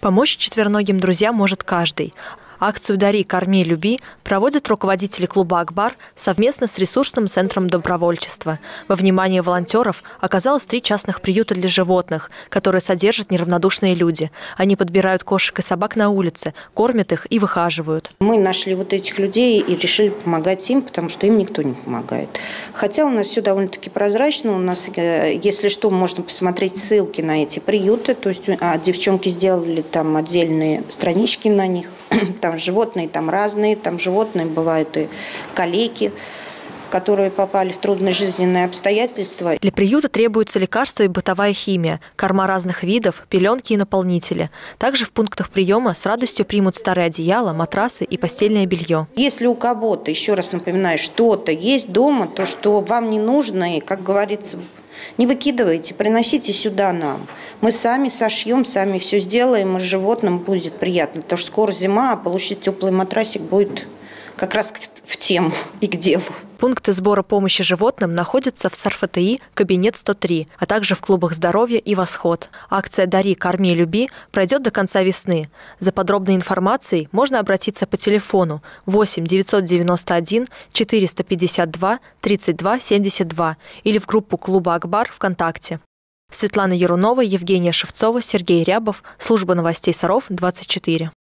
Помочь четвероногим друзьям может каждый. Акцию «Дари, корми, люби» проводят руководители клуба «Акбар» совместно с ресурсным центром добровольчества. Во внимании волонтеров оказалось 3 частных приюта для животных, которые содержат неравнодушные люди. Они подбирают кошек и собак на улице, кормят их и выхаживают. Мы нашли вот этих людей и решили помогать им, потому что им никто не помогает. Хотя у нас все довольно-таки прозрачно. У нас, если что, можно посмотреть ссылки на эти приюты. То есть девчонки сделали там отдельные странички на них. Там животные там разные, там животные бывают и калеки, которые попали в трудные жизненные обстоятельства. Для приюта требуются лекарства и бытовая химия, корма разных видов, пеленки и наполнители. Также в пунктах приема с радостью примут старые одеяла, матрасы и постельное белье. Если у кого-то, еще раз напоминаю, что-то есть дома, то, что вам не нужно, и, как говорится, не выкидывайте, приносите сюда нам. Мы сами сошьем, сами все сделаем, и животным будет приятно. Потому что скоро зима, а получить теплый матрасик будет как раз в тему и к делу. Пункты сбора помощи животным находятся в Сарфатеи, кабинет 103, а также в клубах «Здоровье» и «Восход». Акция «Дари, корми, люби» пройдет до конца весны. За подробной информацией можно обратиться по телефону 8 991 452 32 72 или в группу клуба «Акбар» ВКонтакте. Светлана Ярунова, Евгения Шевцова, Сергей Рябов. Служба новостей Саров, 24.